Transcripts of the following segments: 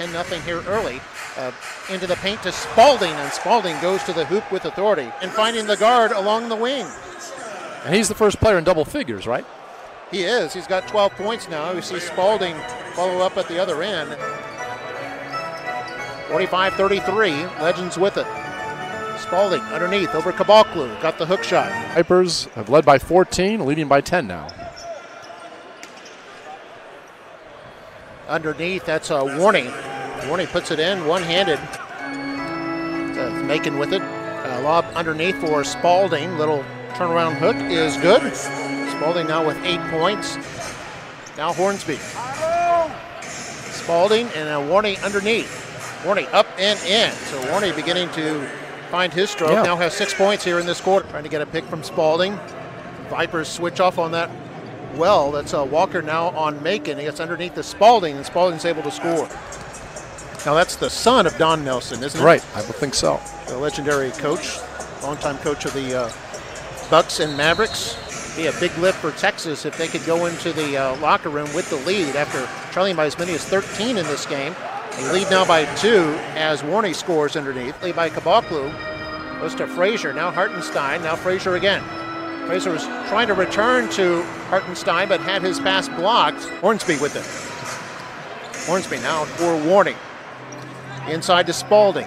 10-0 here early. Into the paint to Spalding, and Spalding goes to the hoop with authority and finding the guard along the wing. And he's the first player in double figures, right? He is. He's got 12 points now. We see Spalding follow up at the other end. 45-33, Legends with it. Spalding underneath over Caboclo, got the hook shot. Vipers have led by 14, leading by 10 now. Underneath, that's Warney. Warney puts it in, one-handed. Macon with it. Lob underneath for Spalding. Little turnaround hook is good. Spalding now with 8 points. Now Hornsby. Spalding and Warney underneath. Warney up and in. So Warney beginning to find his stroke. Yeah. Now has 6 points here in this quarter. Trying to get a pick from Spalding. Vipers switch off on that. Well, that's Walker now on Macon. He gets underneath the Spalding, and Spalding's able to score. Now that's the son of Don Nelson, isn't it? Right, I would think so. The legendary coach, longtime coach of the Bucks and Mavericks. Be a big lift for Texas if they could go into the locker room with the lead after trailing by as many as 13 in this game. They lead now by 2 as Warney scores underneath. Lead by Caboclo, goes to Frazier, now Hartenstein, now Frazier again. Frazier was trying to return to Hartenstein, but had his pass blocked. Hornsby with it. Hornsby now for Warney. Inside to Spalding.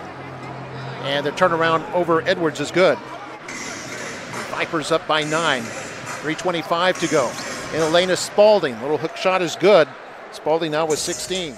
And the turnaround over Edwards is good. Vipers up by 9. 3:25 to go. In the lane is Spalding. Little hook shot is good. Spalding now with 16.